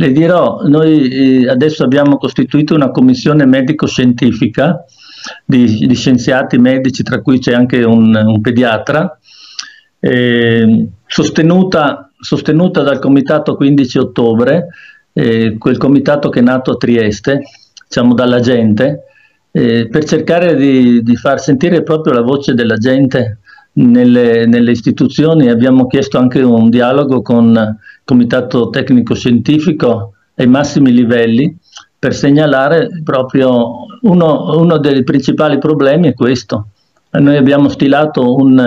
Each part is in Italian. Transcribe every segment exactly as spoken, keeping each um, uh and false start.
Le dirò, noi adesso abbiamo costituito una commissione medico-scientifica di, di scienziati medici, tra cui c'è anche un, un pediatra, eh, sostenuta, sostenuta dal comitato quindici ottobre, eh, quel comitato che è nato a Trieste, diciamo dalla gente, eh, per cercare di, di far sentire proprio la voce della gente nelle, nelle istituzioni. Abbiamo chiesto anche un dialogo con il Comitato Tecnico Scientifico ai massimi livelli per segnalare proprio uno, uno dei principali problemi è questo. Noi abbiamo stilato un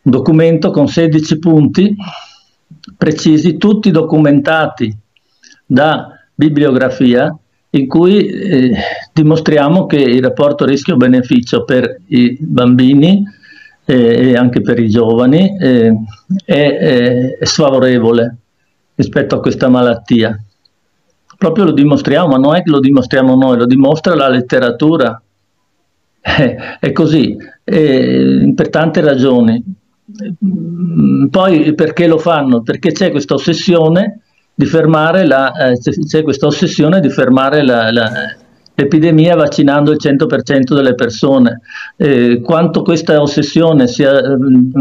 documento con sedici punti precisi, tutti documentati da bibliografia, in cui eh, dimostriamo che il rapporto rischio-beneficio per i bambini e anche per i giovani eh, è, è sfavorevole rispetto a questa malattia. Proprio lo dimostriamo, ma non è che lo dimostriamo noi, lo dimostra la letteratura. Eh, è così, eh, per tante ragioni. Poi perché lo fanno? Perché c'è questa ossessione di fermare la, eh, c'è questa ossessione di fermare la, la l'epidemia vaccinando il cento per cento delle persone. Eh, quanto questa ossessione sia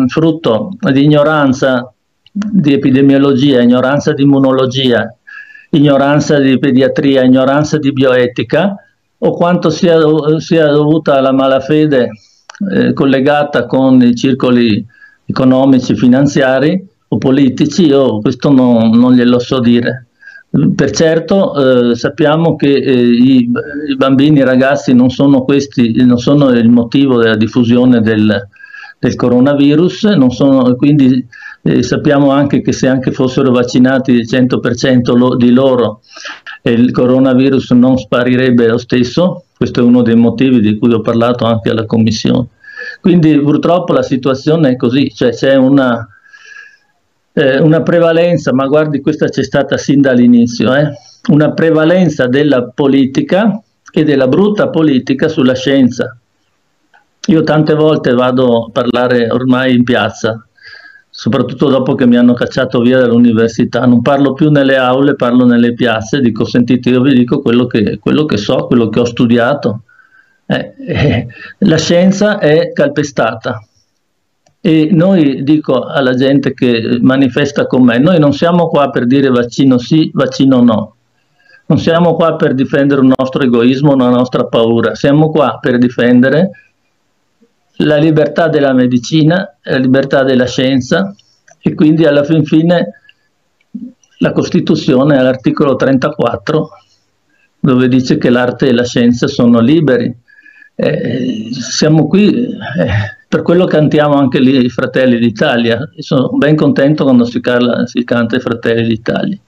frutto di ignoranza di epidemiologia, ignoranza di immunologia, ignoranza di pediatria, ignoranza di bioetica, o quanto sia, sia dovuta alla malafede eh, collegata con i circoli economici, finanziari o politici, io questo non, non glielo so dire. Per certo eh, sappiamo che eh, i, i bambini e i ragazzi non sono, questi, non sono il motivo della diffusione del, del coronavirus, non sono, quindi eh, sappiamo anche che se anche fossero vaccinati il cento per cento lo, di loro eh, il coronavirus non sparirebbe lo stesso. Questo è uno dei motivi di cui ho parlato anche alla Commissione. Quindi purtroppo la situazione è così, cioè c'è una... una prevalenza, ma guardi, questa c'è stata sin dall'inizio, eh? Una prevalenza della politica e della brutta politica sulla scienza. Io tante volte vado a parlare ormai in piazza, soprattutto dopo che mi hanno cacciato via dall'università, non parlo più nelle aule, parlo nelle piazze, dico sentite, io vi dico quello che, quello che so, quello che ho studiato. Eh, eh, la scienza è calpestata. E noi, dico alla gente che manifesta con me, noi non siamo qua per dire vaccino sì, vaccino no, non siamo qua per difendere un nostro egoismo, una nostra paura, siamo qua per difendere la libertà della medicina, la libertà della scienza, e quindi alla fin fine la Costituzione all'articolo trentaquattro, dove dice che l'arte e la scienza sono liberi. Eh, siamo qui, eh, per quello cantiamo anche lì i Fratelli d'Italia. Sono ben contento quando si, parla, si canta i Fratelli d'Italia.